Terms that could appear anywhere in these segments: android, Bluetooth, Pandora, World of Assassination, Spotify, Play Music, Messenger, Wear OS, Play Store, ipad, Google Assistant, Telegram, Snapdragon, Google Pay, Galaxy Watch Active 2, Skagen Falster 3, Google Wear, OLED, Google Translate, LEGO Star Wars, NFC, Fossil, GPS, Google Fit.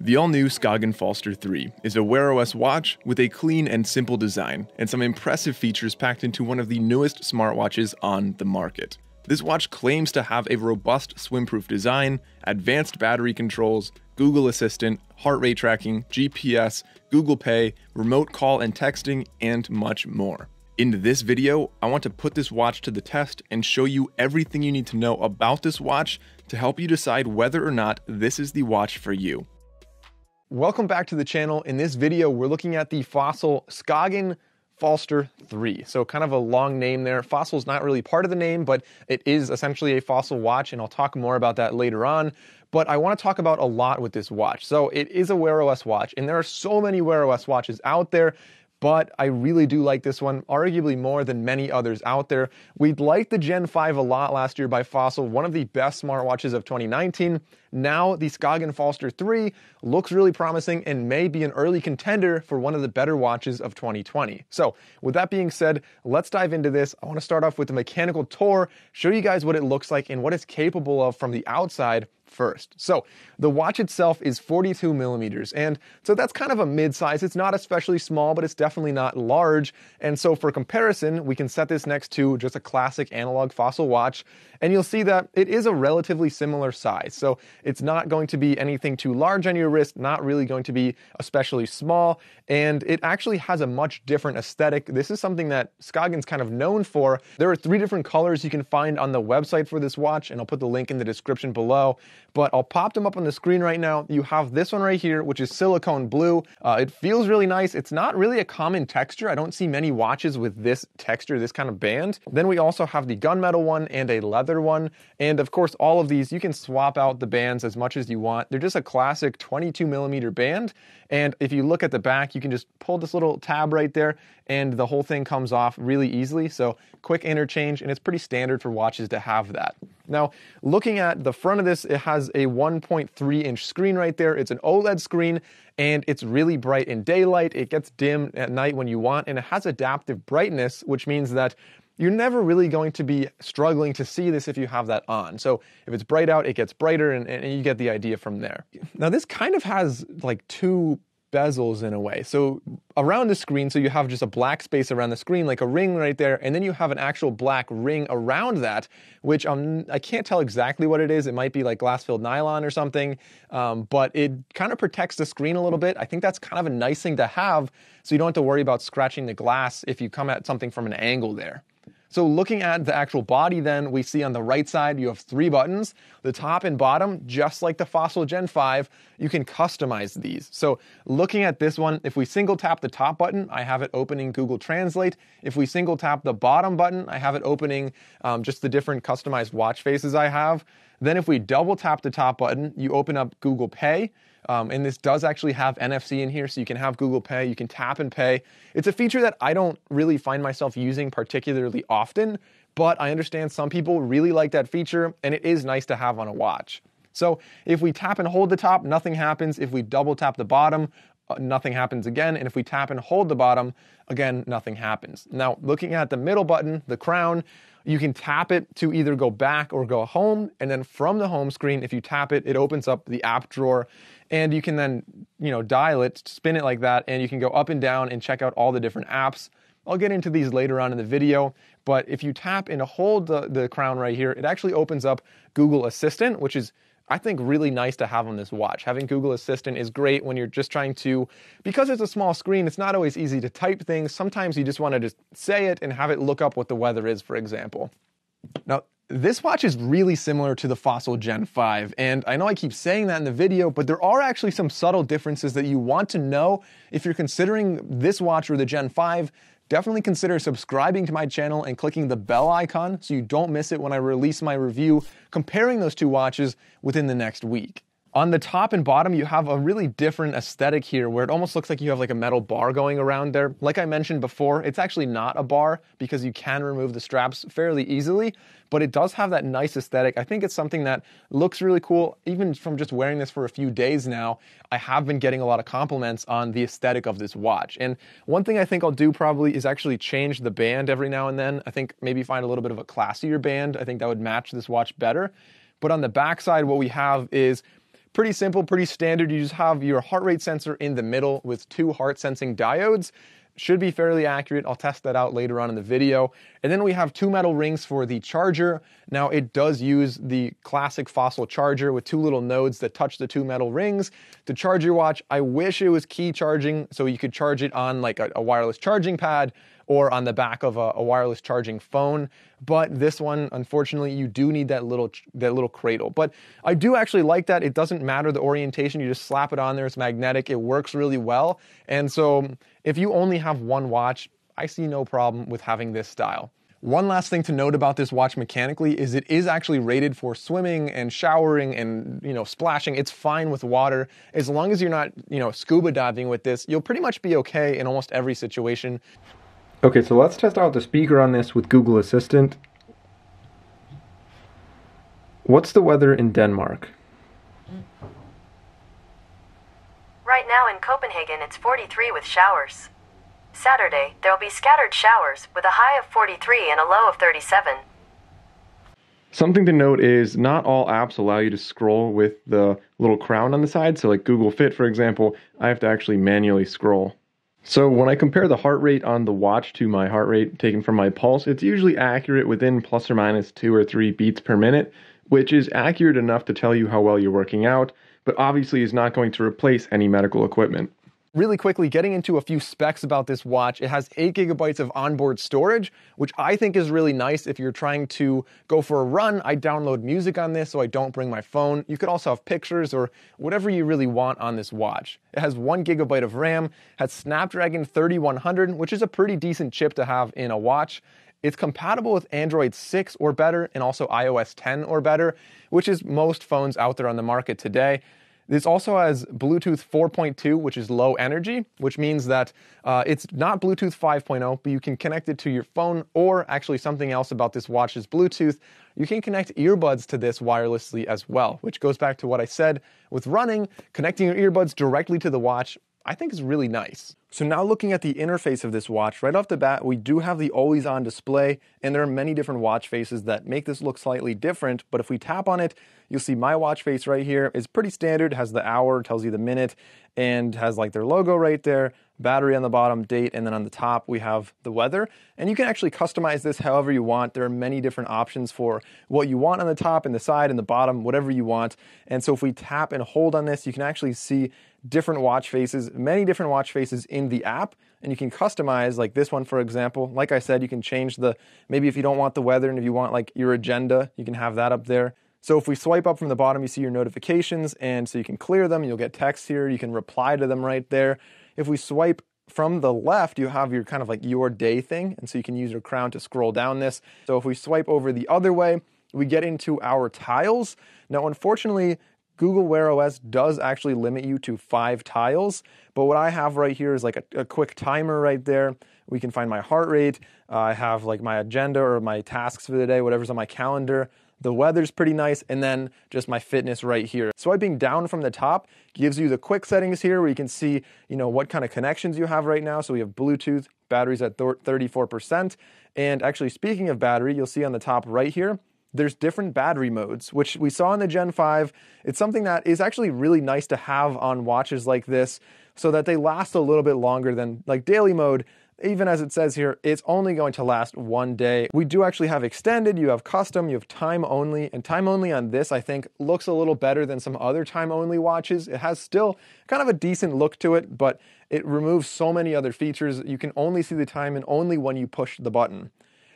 The all-new Skagen Falster 3 is a Wear OS watch with a clean and simple design and some impressive features packed into one of the newest smartwatches on the market. This watch claims to have a robust swim-proof design, advanced battery controls, Google Assistant, heart rate tracking, GPS, Google Pay, remote call and texting, and much more. In this video, I want to put this watch to the test and show you everything you need to know about this watch to help you decide whether or not this is the watch for you. Welcome back to the channel. In this video, we're looking at the Fossil Skagen Falster 3. So kind of a long name there. Fossil is not really part of the name, but it is essentially a Fossil watch, and I'll talk more about that later on. But I want to talk about a lot with this watch. So it is a Wear OS watch, and there are so many Wear OS watches out there, but I really do like this one, arguably more than many others out there. We liked the Gen 5 a lot last year by Fossil, one of the best smartwatches of 2019. Now the Skagen Falster 3 looks really promising and may be an early contender for one of the better watches of 2020. So with that being said, let's dive into this. I wanna start off with the mechanical tour, show you guys what it looks like and what it's capable of from the outside first. So the watch itself is 42 millimeters. And so that's kind of a mid-size. It's not especially small, but it's definitely not large. And so for comparison, we can set this next to just a classic analog Fossil watch, and you'll see that it is a relatively similar size. So it's not going to be anything too large on your wrist, not really going to be especially small. And it actually has a much different aesthetic. This is something that Skagen's kind of known for. There are three different colors you can find on the website for this watch, and I'll put the link in the description below. But I'll pop them up on the screen right now. You have this one right here, which is silicone blue. It feels really nice. It's not really a common texture. I don't see many watches with this texture, this kind of band. Then we also have the gunmetal one and a leather one. And of course, all of these, you can swap out the bands as much as you want. They're just a classic 22 millimeter band. And if you look at the back, you can just pull this little tab right there and the whole thing comes off really easily. So quick interchange, and it's pretty standard for watches to have that. Now, looking at the front of this, it has a 1.3 inch screen right there. It's an OLED screen, and it's really bright in daylight. It gets dim at night when you want, and it has adaptive brightness, which means that you're never really going to be struggling to see this if you have that on. So if it's bright out, it gets brighter, and you get the idea from there. Now, this kind of has like two bezels in a way. So around the screen, so you have just a black space around the screen, like a ring right there, and then you have an actual black ring around that, which I can't tell exactly what it is. It might be like glass-filled nylon or something, but it kind of protects the screen a little bit. I think that's kind of a nice thing to have, so you don't have to worry about scratching the glass if you come at something from an angle there. So looking at the actual body then, we see on the right side, you have three buttons, the top and bottom, just like the Fossil Gen 5, you can customize these. So looking at this one, if we single tap the top button, I have it opening Google Translate. If we single tap the bottom button, I have it opening just the different customized watch faces I have. Then if we double tap the top button, you open up Google Pay. And this does actually have NFC in here, so you can have Google Pay, you can tap and pay. It's a feature that I don't really find myself using particularly often, but I understand some people really like that feature, and it is nice to have on a watch. So if we tap and hold the top, nothing happens. If we double tap the bottom, nothing happens again. And if we tap and hold the bottom, again, nothing happens. Now, looking at the middle button, the crown, you can tap it to either go back or go home. And then from the home screen, if you tap it, it opens up the app drawer, and you can then, you know, dial it, spin it like that, and you can go up and down and check out all the different apps. I'll get into these later on in the video, but if you tap and hold the crown right here, it actually opens up Google Assistant, which is, I think, really nice to have on this watch. Having Google Assistant is great when you're just trying to, because it's a small screen, it's not always easy to type things. Sometimes you just want to just say it and have it look up what the weather is, for example. Now, this watch is really similar to the Fossil Gen 5, and I know I keep saying that in the video, but there are actually some subtle differences that you want to know if you're considering this watch or the Gen 5. Definitely consider subscribing to my channel and clicking the bell icon so you don't miss it when I release my review comparing those two watches within the next week. On the top and bottom, you have a really different aesthetic here where it almost looks like you have like a metal bar going around there. Like I mentioned before, it's actually not a bar because you can remove the straps fairly easily, but it does have that nice aesthetic. I think it's something that looks really cool. Even from just wearing this for a few days now, I have been getting a lot of compliments on the aesthetic of this watch. And one thing I think I'll do probably is actually change the band every now and then. I think maybe find a little bit of a classier band. I think that would match this watch better. But on the backside, what we have is Pretty simple, pretty standard. You just have your heart rate sensor in the middle with two heart sensing diodes. Should be fairly accurate. I'll test that out later on in the video. And then we have two metal rings for the charger. Now it does use the classic Fossil charger with two little nodes that touch the two metal rings to charge your watch. I wish it was key charging so you could charge it on like a wireless charging pad or on the back of a wireless charging phone. But this one, unfortunately, you do need that little cradle. But I do actually like that. It doesn't matter the orientation, you just slap it on there, it's magnetic, it works really well. And so if you only have one watch, I see no problem with having this style. One last thing to note about this watch mechanically is it is actually rated for swimming and showering and, you know, splashing. It's fine with water. As long as you're not, you know, scuba diving with this, you'll pretty much be okay in almost every situation. Okay, so let's test out the speaker on this with Google Assistant. What's the weather in Denmark? Right now in Copenhagen, it's 43 with showers. Saturday, there'll be scattered showers with a high of 43 and a low of 37. Something to note is not all apps allow you to scroll with the little crown on the side. So like Google Fit, for example, I have to actually manually scroll. So when I compare the heart rate on the watch to my heart rate taken from my pulse, it's usually accurate within plus or minus 2 or 3 beats per minute, which is accurate enough to tell you how well you're working out, but obviously is not going to replace any medical equipment. Really quickly, getting into a few specs about this watch, it has 8 GB of onboard storage, which I think is really nice if you're trying to go for a run. I download music on this so I don't bring my phone. You could also have pictures or whatever you really want on this watch. It has 1 GB of RAM, has Snapdragon 3100, which is a pretty decent chip to have in a watch. It's compatible with Android 6 or better and also iOS 10 or better, which is most phones out there on the market today. This also has Bluetooth 4.2, which is low energy, which means that it's not Bluetooth 5.0, but you can connect it to your phone, or actually something else about this watch is Bluetooth. You can connect earbuds to this wirelessly as well, which goes back to what I said with running, connecting your earbuds directly to the watch, I think is really nice. So now looking at the interface of this watch, right off the bat, we do have the always-on display, and there are many different watch faces that make this look slightly different, but if we tap on it, you'll see my watch face right here is pretty standard, has the hour, tells you the minute, and has like their logo right there, battery on the bottom, date, and then on the top we have the weather. And you can actually customize this however you want. There are many different options for what you want on the top and the side and the bottom, whatever you want. And so if we tap and hold on this, you can actually see different watch faces, many different watch faces in the app, and you can customize like this one, for example. Like I said, you can change the, maybe if you don't want the weather and if you want like your agenda, you can have that up there. So if we swipe up from the bottom, you see your notifications, and so you can clear them, you'll get text here, you can reply to them right there. If we swipe from the left, you have your kind of like your day thing, and so you can use your crown to scroll down this. So if we swipe over the other way, we get into our tiles. Now, unfortunately, Google Wear OS does actually limit you to 5 tiles, but what I have right here is like a quick timer right there. We can find my heart rate. I have like my agenda or my tasks for the day, whatever's on my calendar. The weather's pretty nice, and then just my fitness right here. Swiping down from the top gives you the quick settings here where you can see, you know, what kind of connections you have right now. So we have Bluetooth, batteries at 34%, and actually speaking of battery, you'll see on the top right here, there's different battery modes, which we saw in the Gen 5. It's something that is actually really nice to have on watches like this so that they last a little bit longer than like daily mode. Even as it says here, it's only going to last 1 day. We do actually have extended, you have custom, you have time only, and time only on this, I think, looks a little better than some other time only watches. It has still kind of a decent look to it, but it removes so many other features. You can only see the time and only when you push the button.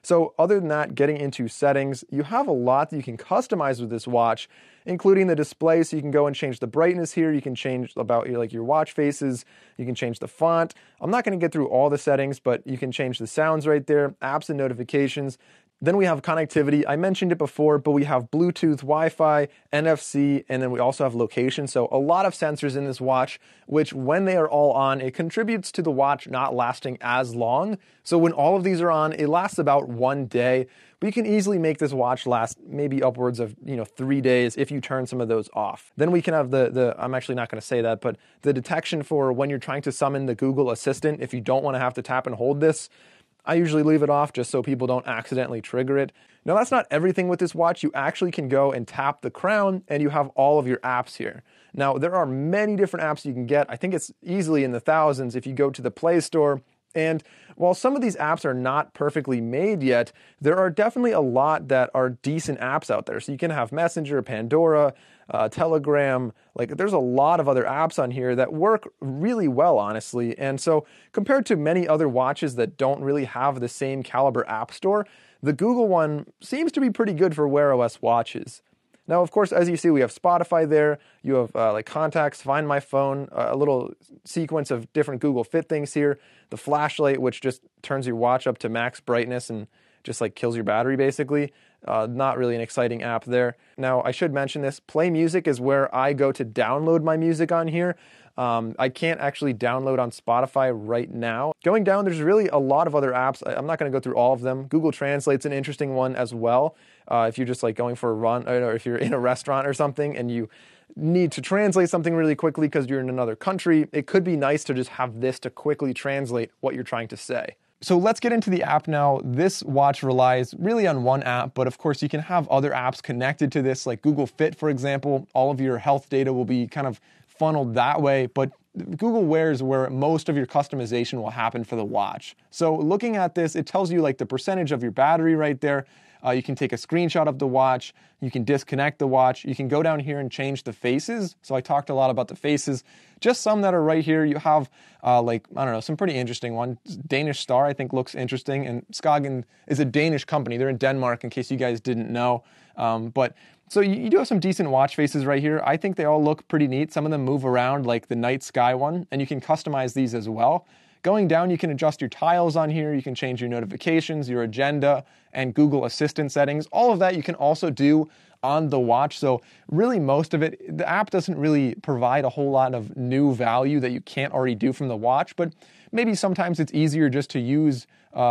So other than that, getting into settings, you have a lot that you can customize with this watch, including the display. So you can go and change the brightness here. You can change about like your watch faces. You can change the font. I'm not going to get through all the settings, but you can change the sounds right there, apps and notifications. Then we have connectivity. I mentioned it before, but we have Bluetooth, Wi-Fi, NFC, and then we also have location. So a lot of sensors in this watch, which when they are all on, it contributes to the watch not lasting as long. So when all of these are on, it lasts about 1 day, but you can easily make this watch last maybe upwards of, you know, 3 days if you turn some of those off. Then we can have I'm actually not going to say that, but the detection for when you're trying to summon the Google Assistant, if you don't want to have to tap and hold this, I usually leave it off just so people don't accidentally trigger it. Now that's not everything with this watch. You actually can go and tap the crown and you have all of your apps here. Now, there are many different apps you can get. I think it's easily in the thousands if you go to the Play Store. And while some of these apps are not perfectly made yet, there are definitely a lot that are decent apps out there. So you can have Messenger, Pandora, Telegram. Like, there's a lot of other apps on here that work really well, honestly. And so compared to many other watches that don't really have the same caliber app store, the Google one seems to be pretty good for Wear OS watches. Now, of course, as you see, we have Spotify there. You have like contacts, Find My Phone, a little sequence of different Google Fit things here. The flashlight, which just turns your watch up to max brightness and just like kills your battery, basically. Not really an exciting app there. Now, I should mention this. Play Music is where I go to download my music on here. I can't actually download on Spotify right now. Going down, there's really a lot of other apps. I'm not going to go through all of them. Google Translate's an interesting one as well. If you're just like going for a run, or if you're in a restaurant or something and you need to translate something really quickly because you're in another country, it could be nice to just have this to quickly translate what you're trying to say. So let's get into the app now. This watch relies really on one app, but of course you can have other apps connected to this, like Google Fit, for example. All of your health data will be kind of funneled that way, but Google Wear is where most of your customization will happen for the watch. So looking at this, it tells you like the percentage of your battery right there. You can take a screenshot of the watch, you can disconnect the watch, you can go down here and change the faces. So I talked a lot about the faces, just some that are right here. You have like, I don't know, some pretty interesting ones. Danish Star, I think, looks interesting. And Skagen is a Danish company. They're in Denmark, in case you guys didn't know. So you do have some decent watch faces right here. I think they all look pretty neat. Some of them move around, like the night sky one, and you can customize these as well. Going down, you can adjust your tiles on here. You can change your notifications, your agenda, and Google Assistant settings. All of that you can also do on the watch. So really most of it, the app doesn't really provide a whole lot of new value that you can't already do from the watch, but maybe sometimes it's easier just to use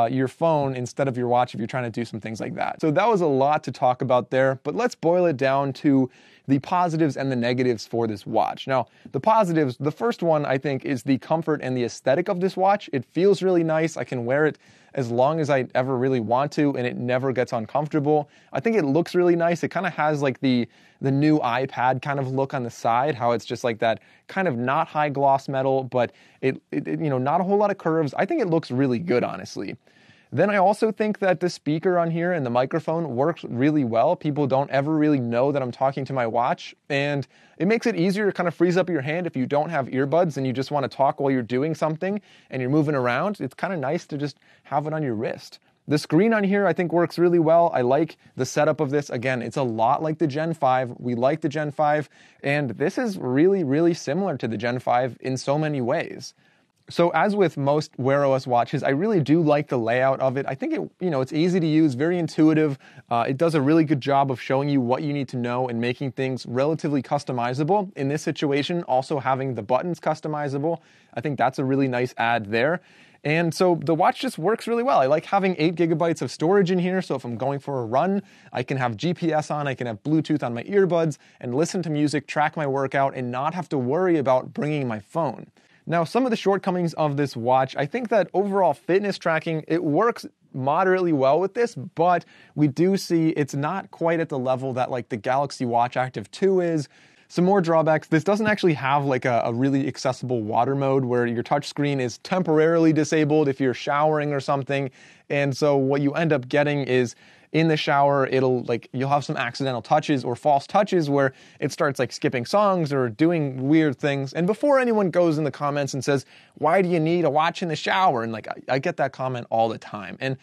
your phone instead of your watch if you're trying to do some things like that. So that was a lot to talk about there, but let's boil it down to the positives and the negatives for this watch. Now, the positives, the first one I think is the comfort and the aesthetic of this watch. It feels really nice. I can wear it as long as I ever really want to, and it never gets uncomfortable. I think it looks really nice. It kind of has like the new iPad kind of look on the side, how it's just like that kind of not high gloss metal, but it you know, not a whole lot of curves. I think it looks really good, honestly. Then I also think that the speaker on here and the microphone works really well. People don't ever really know that I'm talking to my watch, and it makes it easier to kind of frees up your hand if you don't have earbuds and you just want to talk while you're doing something and you're moving around. It's kind of nice to just have it on your wrist. The screen on here I think works really well. I like the setup of this. Again, it's a lot like the Gen 5. We like the Gen 5, and this is really, really similar to the Gen 5 in so many ways. So as with most Wear OS watches, I really do like the layout of it. I think it's easy to use, very intuitive. It does a really good job of showing you what you need to know and making things relatively customizable. In this situation, also having the buttons customizable. I think that's a really nice add there. And so the watch just works really well. I like having 8 gigabytes of storage in here, so if I'm going for a run, I can have GPS on, I can have Bluetooth on my earbuds, and listen to music, track my workout, and not have to worry about bringing my phone. Now, some of the shortcomings of this watch, I think that overall fitness tracking, it works moderately well with this, but we do see it's not quite at the level that like the Galaxy Watch Active 2 is. Some more drawbacks, this doesn't actually have like a really accessible water mode where your touchscreen is temporarily disabled if you're showering or something. And so what you end up getting is in the shower, you'll have some accidental touches or false touches where it starts like skipping songs or doing weird things. And before anyone goes in the comments and says, why do you need a watch in the shower? And like, I get that comment all the time. And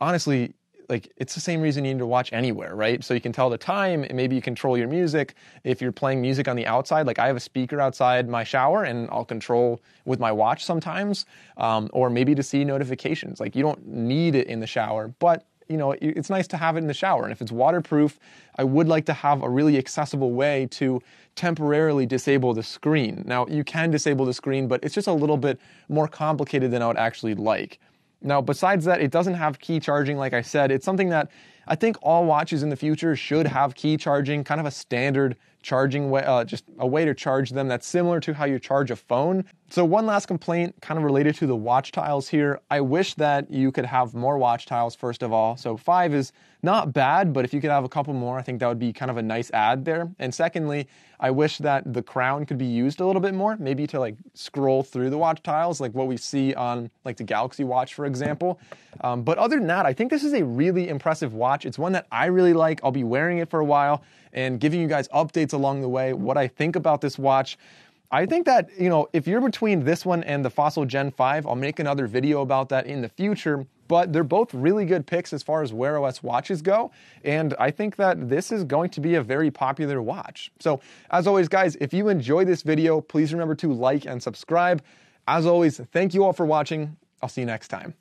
honestly, like it's the same reason you need to watch anywhere, right? So you can tell the time, and maybe you control your music. If you're playing music on the outside, like I have a speaker outside my shower and I'll control with my watch sometimes, or maybe to see notifications. Like you don't need it in the shower, but you know, it's nice to have it in the shower. And if it's waterproof, I would like to have a really accessible way to temporarily disable the screen. Now, you can disable the screen, but it's just a little bit more complicated than I would actually like. Now, besides that, it doesn't have key charging, like I said. It's something that I think all watches in the future should have key charging, kind of a standard charging way, just a way to charge them that's similar to how you charge a phone. So one last complaint, kind of related to the watch tiles here. I wish that you could have more watch tiles, first of all. So 5 is not bad, but if you could have a couple more, I think that would be kind of a nice add there. And secondly, I wish that the crown could be used a little bit more, maybe to like scroll through the watch tiles, like what we see on like the Galaxy Watch, for example. But other than that, I think this is a really impressive watch. It's one that I really like. I'll be wearing it for a while and giving you guys updates along the way, what I think about this watch. I think that, you know, if you're between this one and the Fossil Gen 5, I'll make another video about that in the future, but they're both really good picks as far as Wear OS watches go, and I think that this is going to be a very popular watch. So, as always, guys, if you enjoy this video, please remember to like and subscribe. As always, thank you all for watching. I'll see you next time.